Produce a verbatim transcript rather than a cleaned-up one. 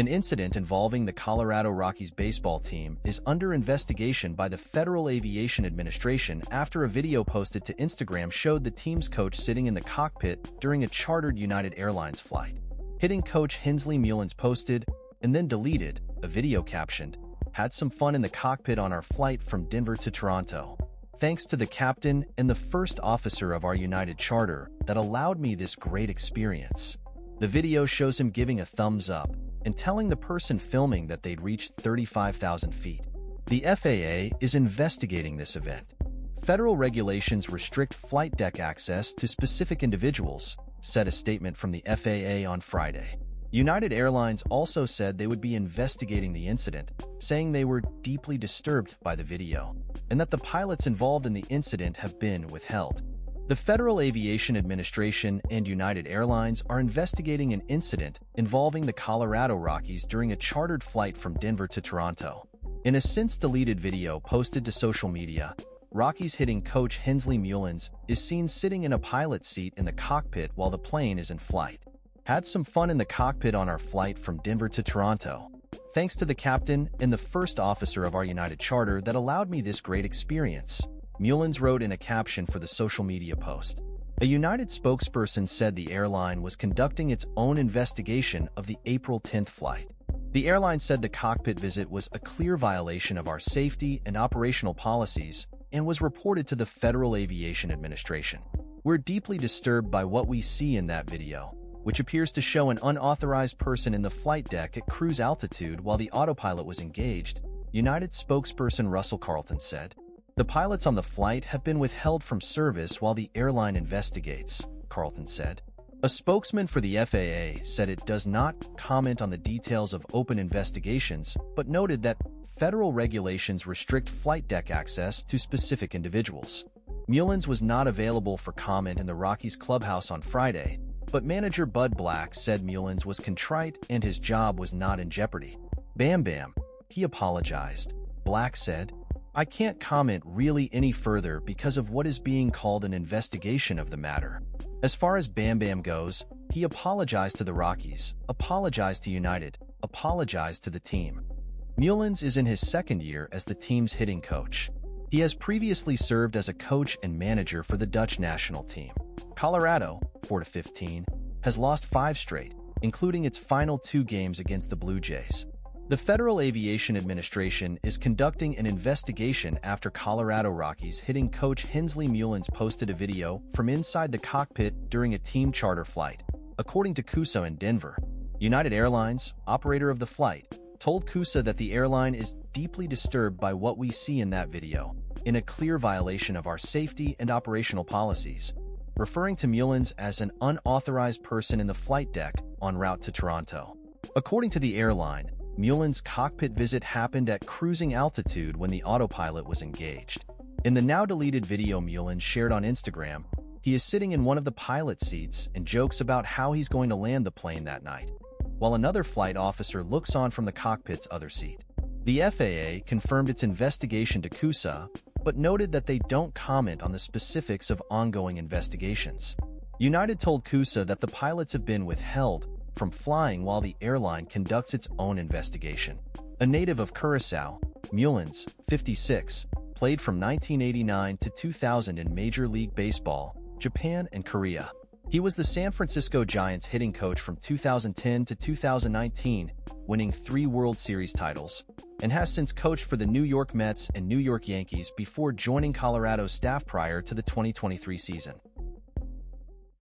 An incident involving the Colorado Rockies baseball team is under investigation by the Federal Aviation Administration after a video posted to Instagram showed the team's coach sitting in the cockpit during a chartered United Airlines flight. Hitting coach Hensley Meulens posted, and then deleted, a video captioned, "Had some fun in the cockpit on our flight from Denver to Toronto. Thanks to the captain and the first officer of our United charter that allowed me this great experience." The video shows him giving a thumbs up and telling the person filming that they'd reached thirty-five thousand feet. The F A A is investigating this event. Federal regulations restrict flight deck access to specific individuals, said a statement from the F A A on Friday. United Airlines also said they would be investigating the incident, saying they were deeply disturbed by the video, and that the pilots involved in the incident have been withheld. The Federal Aviation Administration and United Airlines are investigating an incident involving the Colorado Rockies during a chartered flight from Denver to Toronto. In a since-deleted video posted to social media, Rockies hitting coach Hensley Meulens is seen sitting in a pilot's seat in the cockpit while the plane is in flight. "Had some fun in the cockpit on our flight from Denver to Toronto. Thanks to the captain and the first officer of our United charter that allowed me this great experience," Meulens wrote in a caption for the social media post. A United spokesperson said the airline was conducting its own investigation of the April tenth flight. The airline said the cockpit visit was a clear violation of our safety and operational policies and was reported to the Federal Aviation Administration. "We're deeply disturbed by what we see in that video, which appears to show an unauthorized person in the flight deck at cruise altitude while the autopilot was engaged," United spokesperson Russell Carlton said. "The pilots on the flight have been withheld from service while the airline investigates," Carlton said. A spokesman for the F A A said it does not comment on the details of open investigations, but noted that federal regulations restrict flight deck access to specific individuals. Meulens was not available for comment in the Rockies clubhouse on Friday, but manager Bud Black said Meulens was contrite and his job was not in jeopardy. "Bam Bam, he apologized," Black said. "I can't comment really any further because of what is being called an investigation of the matter. As far as Bam Bam goes, he apologized to the Rockies, apologized to United, apologized to the team." Meulens is in his second year as the team's hitting coach. He has previously served as a coach and manager for the Dutch national team. Colorado, four to fifteen, has lost five straight, including its final two games against the Blue Jays. The Federal Aviation Administration is conducting an investigation after Colorado Rockies hitting coach Hensley Meulens posted a video from inside the cockpit during a team charter flight, according to KUSA in Denver. United Airlines, operator of the flight, told KUSA that the airline is deeply disturbed by what we see in that video, in a clear violation of our safety and operational policies, referring to Meulens as an unauthorized person in the flight deck en route to Toronto. According to the airline, Meulens' cockpit visit happened at cruising altitude when the autopilot was engaged. In the now-deleted video Meulens shared on Instagram, he is sitting in one of the pilot seats and jokes about how he's going to land the plane that night, while another flight officer looks on from the cockpit's other seat. The F A A confirmed its investigation to KUSA, but noted that they don't comment on the specifics of ongoing investigations. United told KUSA that the pilots have been withheld from flying while the airline conducts its own investigation. A native of Curaçao, Meulens, fifty-six, played from nineteen eighty-nine to two thousand in Major League Baseball, Japan and Korea. He was the San Francisco Giants hitting coach from two thousand ten to two thousand nineteen, winning three World Series titles, and has since coached for the New York Mets and New York Yankees before joining Colorado's staff prior to the twenty twenty-three season.